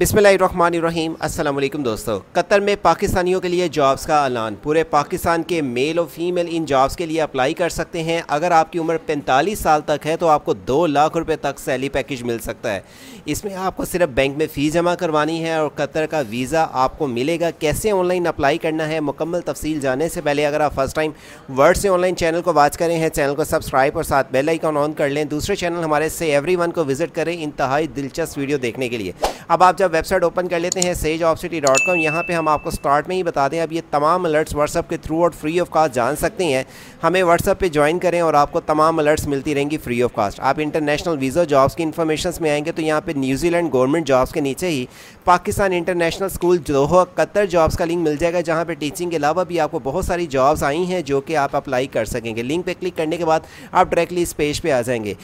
बिस्मिल्लाहिर्रहमानिर्रहीम। अस्सलाम वालेकुम दोस्तों, कतर में पाकिस्तानियों के लिए जॉब्स का ऐलान। पूरे पाकिस्तान के मेल और फीमेल इन जॉब्स के लिए अप्लाई कर सकते हैं। अगर आपकी उम्र 45 साल तक है तो आपको 2 लाख रुपए तक सैलरी पैकेज मिल सकता है। इसमें आपको सिर्फ बैंक में फ़ीस जमा करवानी है और कतर का वीज़ा आपको मिलेगा। कैसे ऑनलाइन अप्लाई करना है मुकम्मल तफसील जाने से पहले अगर आप फर्स्ट टाइम वर्ल्ड से ऑनलाइन चैनल को वॉच करें हैं, चैनल को सब्सक्राइब और साथ बेल आइकॉन ऑन कर लें। दूसरे चैनल हमारे से एवरीवन को विजिट करें इंतहाई दिलचस्प वीडियो देखने के लिए। अब आप वेबसाइट ओपन कर लेते हैं sayjobcity.com। यहाँ पे हम आपको स्टार्ट में ही बता दें, अब ये तमाम अलर्ट्स व्हाट्सएप के थ्रू और फ्री ऑफ कास्ट जान सकते हैं। हमें व्हाट्सएप पे ज्वाइन करें और आपको तमाम अलर्ट्स मिलती रहेंगी फ्री ऑफ कास्ट। आप इंटरनेशनल वीज़ा जॉब्स की इन्फॉर्मेशन में आएंगे तो यहाँ पे न्यूजीलैंड गवर्नमेंट जॉब्स के नीचे ही Pakistan international school Doha Qatar jobs का लिंक मिल जाएगा, जहाँ पर टीचिंग के अलावा भी आपको बहुत सारी जॉब्स आई हैं जो कि आप अप्लाई कर सकेंगे। लिंक पर क्लिक करने के बाद आप डायरेक्टली इस पेज पर आ जाएंगे।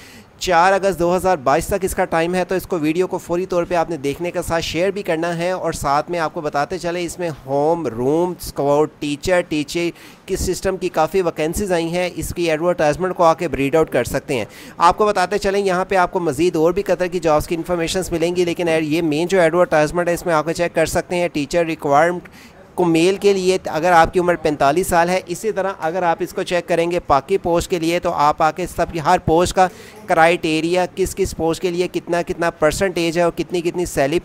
4 अगस्त 2022 तक इसका टाइम है, तो इसको वीडियो को फौरी तौर पे आपने देखने के साथ शेयर भी करना है। और साथ में आपको बताते चले, इसमें होम रूम स्काउट टीचर की सिस्टम की काफ़ी वैकेंसीज आई हैं। इसकी एडवर्टाइजमेंट को आके ब्रीड आउट कर सकते हैं। आपको बताते चलें, यहाँ पे आपको मजीद और भी कतर की जॉब्स की इन्फॉर्मेशन मिलेंगी, लेकिन ये मेन जो एडवर्टाइजमेंट है इसमें आपको चेक कर सकते हैं। टीचर रिक्वायरमेंट को मेल के लिए अगर आपकी उम्र 45 साल है, इसी तरह अगर आप इसको चेक करेंगे पाकि पोस्ट के लिए तो आप आके सब हर पोस्ट का क्राइटेरिया किस किस पोस्ट के लिए कितना कितना परसेंटेज है और कितनी कितनी सैलरी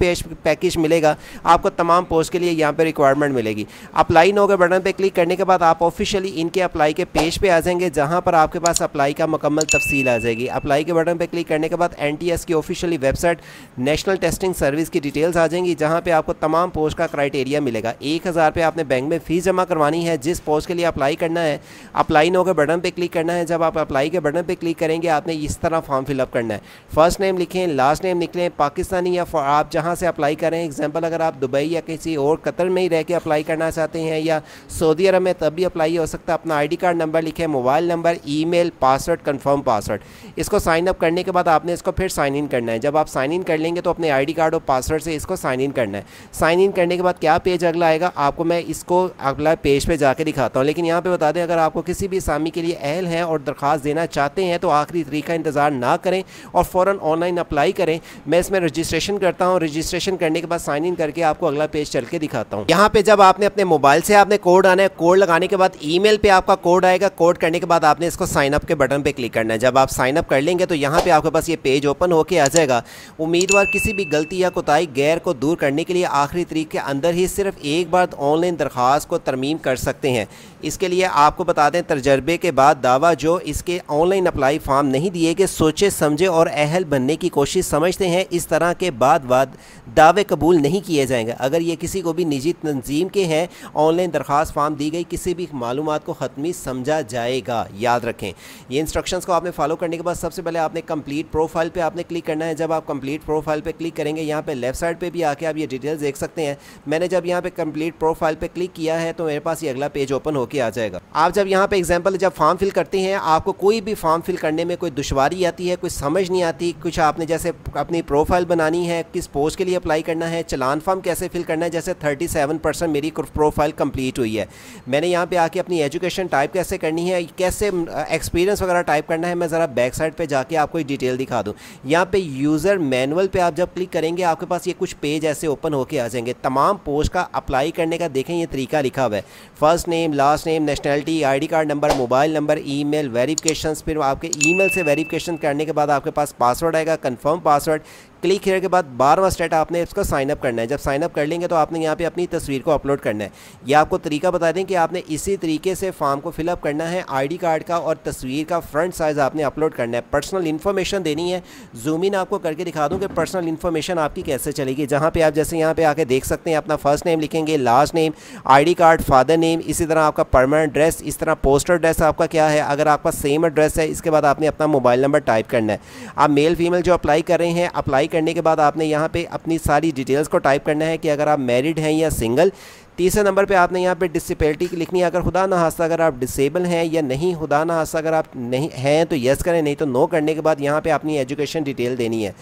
पैकेज मिलेगा, आपको तमाम पोस्ट के लिए यहाँ पे रिक्वायरमेंट मिलेगी। अप्लाई नो के बटन पे क्लिक करने के बाद आप ऑफिशियली इनके अप्लाई के पेज पे आ जाएंगे, जहाँ पर आपके पास अप्लाई का मुकम्मल तफसील आ जाएगी। अप्लाई के बटन पर क्लिक करने के बाद NTS की officially website national testing service की डिटेल्स आ जाएंगी, जहाँ पर आपको तमाम पोस्ट का क्राइटेरिया मिलेगा। 1000 रुपये आपने बैंक में फ़ीस जमा करवानी है। जिस पोस्ट के लिए अप्लाई करना है, अप्लाई नो के बटन पे क्लिक करना है। जब आप अप्लाई के बटन पे क्लिक करेंगे आपने इस तरह फॉर्म फिलअप करना है। फर्स्ट नेम लिखें, लास्ट नेम लिखें, पाकिस्तानी या आप जहां से अप्लाई करें। एग्जांपल अगर आप दुबई या किसी और कतर में ही रह के अप्लाई करना चाहते हैं या सऊदी अरब में, तब भी अप्लाई हो सकता है। अपना ID कार्ड नंबर लिखें, mobile number, email, password, confirm password. इसको साइन अप करने के बाद आपने इसको फिर साइन इन करना है। जब आप साइन इन कर लेंगे तो अपने ID कार्ड और पासवर्ड से इसको साइन इन करना है। साइन इन करने के बाद क्या पेज अगला आएगा आपको मैं इसको अगला पेज पे जाके दिखाता हूँ। लेकिन यहाँ पे बता दें, अगर आपको किसी भी असामी के लिए अहल हैं और दरख्वास्त देना चाहते हैं तो आखिरी तरीका इंतज़ार ना करें और फ़ौरन ऑनलाइन अप्लाई करें। मैं इसमें रजिस्ट्रेशन करता हूँ। रजिस्ट्रेशन करने के बाद साइन इन करके आपको अगला पेज चल के दिखाता हूँ। यहाँ पे जब आपने अपने मोबाइल से आपने कोड आना है, कोड लगाने के बाद ईमेल पे आपका कोड आएगा। कोड करने के बाद आपने इसको साइन अप के बटन पर क्लिक करना है। जब आप साइन अप कर लेंगे तो यहाँ पर आपके पास ये पेज ओपन होकर आ जाएगा। उम्मीदवार किसी भी गलती या कोताही गैर को दूर करने के लिए आखिरी तारीख के अंदर ही सिर्फ एक बार ऑनलाइन दरख्वास्त को तरमीम कर सकते हैं। इसके लिए आपको बता दें, तजर्बे के बाद दावा जो इसके ऑनलाइन अप्लाई फॉर्म नहीं दिए गए सोचे समझे और अहल बनने की कोशिश समझते हैं, इस तरह के बाद दावे कबूल नहीं किए जाएंगे। अगर ये किसी को भी निजी तंजीम के हैं, ऑनलाइन दरख्वास्त फॉर्म दी गई किसी भी मालूमात को ख़त्मी समझा जाएगा। याद रखें, ये इंस्ट्रक्शंस को आपने फॉलो करने के बाद सबसे पहले आपने कंप्लीट प्रोफाइल पर आपने क्लिक करना है। जब आप कंप्लीट प्रोफाइल पर क्लिक करेंगे, यहाँ पर लेफ्ट साइड पर भी आके आप ये डिटेल्स देख सकते हैं। मैंने जब यहाँ पर कंप्लीट प्रोफाइल पे क्लिक किया है तो मेरे पास ये अगला पेज ओपन होके आ जाएगा। आप जब यहाँ पे एग्जांपल जब फॉर्म फिल करते हैं, आपको कोई भी फॉर्म फिल करने में कोई दुश्वारी आती है, कुछ समझ नहीं आती, कुछ आपने जैसे अपनी प्रोफाइल बनानी है, किस पोस्ट के लिए अप्लाई करना है, चलान फॉर्म कैसे फिल करना है। जैसे 37% मेरी प्रोफाइल कंप्लीट हुई है। मैंने यहाँ पर आके अपनी एजुकेशन टाइप कैसे करनी है, कैसे एक्सपीरियंस वगैरह टाइप करना है, मैं ज़रा बैक साइड पर जाके आपको डिटेल दिखा दूँ। यहाँ पर यूज़र मैनुअल पर आप जब क्लिक करेंगे आपके पास ये कुछ पेज ऐसे ओपन होकर आ जाएंगे। तमाम पोस्ट का अप्लाई करने का देखें ये तरीका लिखा हुआ है। First name, last name, nationality, ID card number, mobile number, email, verification, फिर आपके ईमेल से वेरिफिकेशन करने के बाद आपके पास पासवर्ड आएगा, कंफर्म पासवर्ड। क्लिक करने के बाद 12वां स्टेप आपने इसको साइन अप करना है। जब साइन अप कर लेंगे तो आपने यहाँ पे अपनी तस्वीर को अपलोड करना है। ये आपको तरीका बता दें कि आपने इसी तरीके से फॉर्म को फिलअप करना है। ID कार्ड का और तस्वीर का फ्रंट साइज़ आपने अपलोड करना है। पर्सनल इन्फॉर्मेशन देनी है। जूम इन आपको करके दिखा दूँ कि पर्सनल इन्फॉर्मेशन आपकी कैसे चलेगी, जहाँ पर आप जैसे यहाँ पर आके देख सकते हैं। अपना फर्स्ट नेम लिखेंगे, last name, ID card, father name, इसी तरह आपका परमानेंट एड्रेस, इस तरह पोस्टर एड्रेस आपका क्या है। अगर आपका सेम एड्रेस है, इसके बाद आपने अपना मोबाइल नंबर टाइप करना है। आप मेल फीमेल जो अप्लाई कर रहे हैं, अप्लाई करने के बाद आपने यहाँ पे अपनी सारी डिटेल्स को टाइप करना है कि अगर आप मैरिड हैं या सिंगल। तीसरे नंबर पे आपने यहाँ पे डिसेबिलिटी की लिखनी है। अगर खुदा ना हादसा अगर आप डिसेबल हैं या नहीं, खुदा ना हादसा अगर आप नहीं हैं तो येस करें, नहीं तो नो करने के बाद यहाँ पे अपनी एजुकेशन डिटेल देनी है।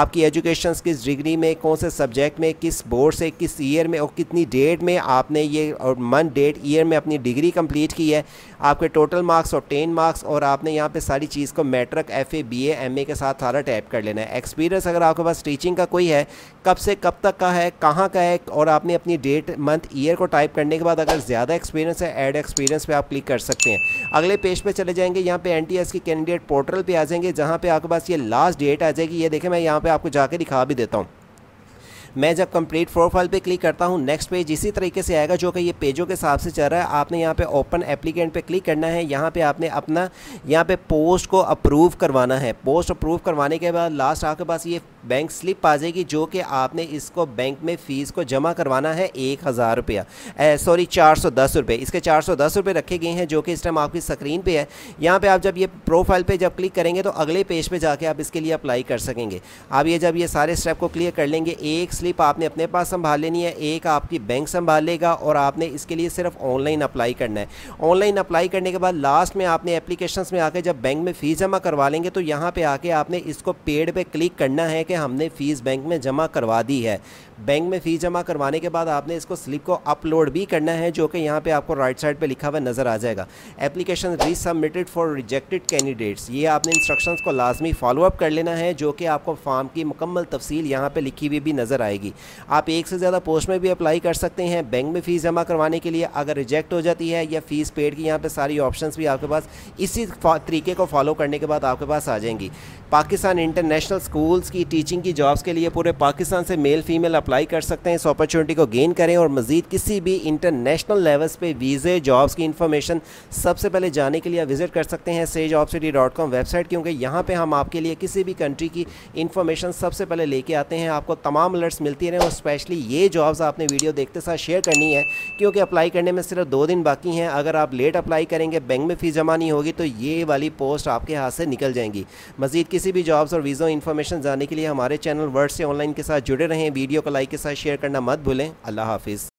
आपकी एजुकेशन किस डिग्री में, कौन से सब्जेक्ट में, किस बोर्ड से, किस ईयर में और कितनी डेट में आपने ये और मंथ डेट ईयर में अपनी डिग्री कम्प्लीट की है, आपके टोटल मार्क्स और 10 मार्क्स, और आपने यहाँ पर सारी चीज़ को मैट्रिक FA BA MA के साथ सारा टाइप कर लेना है। एक्सपीरियंस अगर आपके पास टीचिंग का कोई है, कब से कब तक का है, कहाँ का है, और आपने अपनी डेट मंथ ईयर को टाइप करने के बाद अगर ज़्यादा एक्सपीरियंस है ऐड एक्सपीरियंस पे आप क्लिक कर सकते हैं। अगले पेज पे चले जाएंगे, यहाँ पे NTS की कैंडिडेट पोर्टल पे आ जाएंगे जहाँ पे आपके पास ये लास्ट डेट आ जाएगी। ये देखें, मैं यहाँ पे आपको जाके दिखा भी देता हूँ। मैं जब कंप्लीट प्रोफाइल पे क्लिक करता हूँ, नेक्स्ट पेज इसी तरीके से आएगा जो कि ये पेजों के हिसाब से चल रहा है। आपने यहाँ पे ओपन एप्लीकेंट पे क्लिक करना है। यहाँ पे आपने अपना यहाँ पे पोस्ट को अप्रूव करवाना है। पोस्ट अप्रूव करवाने के बाद लास्ट आपके पास ये बैंक स्लिप आ जाएगी जो कि आपने इसको बैंक में फ़ीस को जमा करवाना है 410 रुपये। इसके 410 रुपये रखे गए हैं जो कि इस टाइम आपकी स्क्रीन पर है। यहाँ पर आप जब ये प्रोफाइल पर जब क्लिक करेंगे तो अगले पेज पर जाके आप इसके लिए अप्लाई कर सकेंगे। आप ये जब ये सारे स्टेप को क्लियर कर लेंगे, एक स्लिप आपने अपने पास संभाल लेनी है, एक आपकी बैंक संभालेगा, और आपने इसके लिए सिर्फ ऑनलाइन अप्लाई करना है। ऑनलाइन अप्लाई करने के बाद लास्ट में आपने एप्लीकेशंस में आकर जब बैंक में फ़ीस जमा करवा लेंगे तो यहाँ पे आके आपने इसको पेड़ पे क्लिक करना है कि हमने फ़ीस बैंक में जमा करवा दी है। बैंक में फ़ीस जमा करवाने के बाद आपने इसको स्लिप को अपलोड भी करना है जो कि यहाँ पे आपको राइट साइड पे लिखा हुआ नज़र आ जाएगा, application resubmitted for rejected candidates. ये आपने इंस्ट्रक्शंस को लाजमी फॉलोअप कर लेना है जो कि आपको फॉर्म की मुकम्मल तफसील यहाँ पे लिखी हुई भी नज़र आएगी। आप एक से ज़्यादा पोस्ट में भी अप्लाई कर सकते हैं बैंक में फ़ीस जमा करवाने के लिए। अगर रिजेक्ट हो जाती है या फ़ीस पेड की, यहाँ पर सारी ऑप्शन भी आपके पास इसी तरीके को फॉलो करने के बाद आपके पास आ जाएंगी। पाकिस्तान इंटरनेशनल स्कूल्स की टीचिंग की जॉब्स के लिए पूरे पाकिस्तान से मेल फीमेल अप्लाई कर सकते हैं। इस अपॉर्चुनिटी को गेन करें और मज़ीद किसी भी इंटरनेशनल लेवल्स पे वीज़े जॉब्स की इन्फॉर्मेशन सबसे पहले जाने के लिए विजिट कर सकते हैं sayjobcity.com वेबसाइट, क्योंकि यहाँ पे हम आपके लिए किसी भी कंट्री की इन्फॉर्मेशन सबसे पहले लेके आते हैं। आपको तमाम अलर्ट्स मिलती रहें और स्पेशली ये जॉब्स आपने वीडियो देखते साथ शेयर करनी है क्योंकि अप्लाई करने में सिर्फ 2 दिन बाकी हैं। अगर आप लेट अप्लाई करेंगे, बैंक में फ़ीस जमा नहीं होगी तो ये वाली पोस्ट आपके हाथ से निकल जाएंगी। मज़ीद किसी भी जॉब्स और वीज़ों इन्फॉर्मेशन जानने के लिए हमारे चैनल वर्ल्ड से ऑनलाइन के साथ जुड़े रहें। वीडियो को लाइक के साथ शेयर करना मत भूलें। अल्लाह हाफिज़।